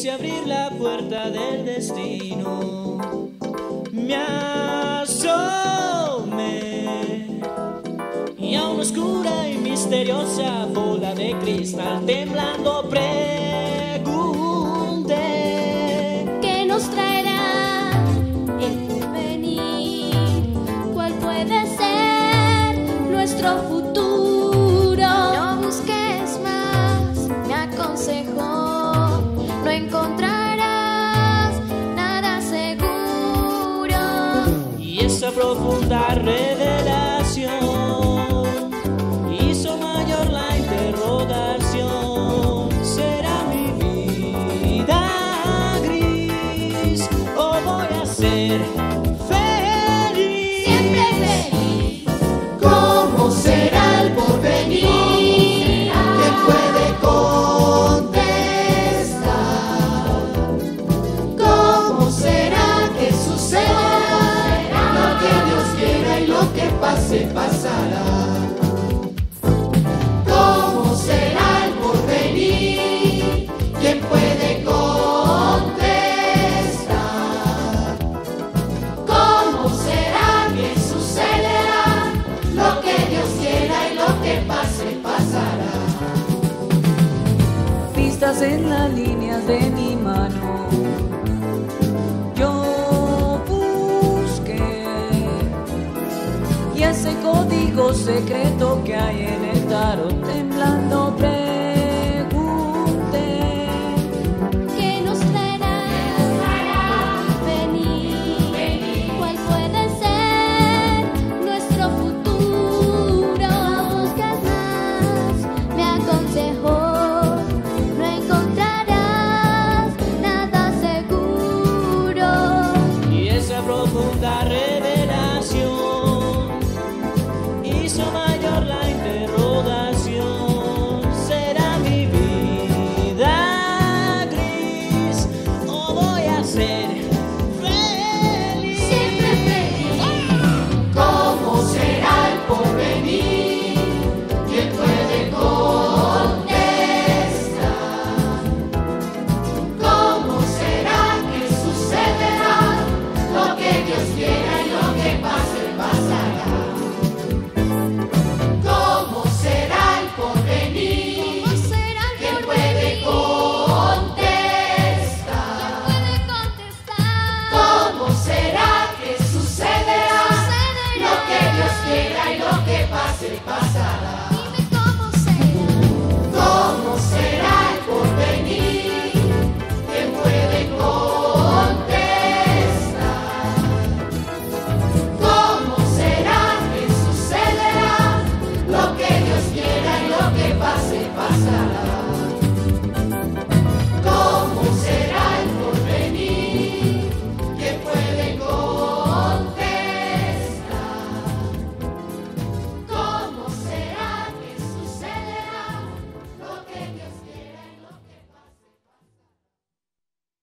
quise abrir la puerta del destino. Me asomé y a una oscura y misteriosa bola de cristal temblando pregunté: ¿qué nos traerá el porvenir? ¿Cuál puede ser nuestro futuro? No busques más, me aconsejó, no encontrarás nada seguro. Y esa profunda revelación hizo mayor la interrogación. ¿Será mi vida gris o voy a ser feliz? Siempre feliz. ¿Cómo será el porvenir? ¿Quién puede contestar? ¿Cómo será que suceda? Lo que Dios quiera y lo que pase, pasará. En las líneas de mi mano yo busqué, y ese código secreto que hay en el tarot.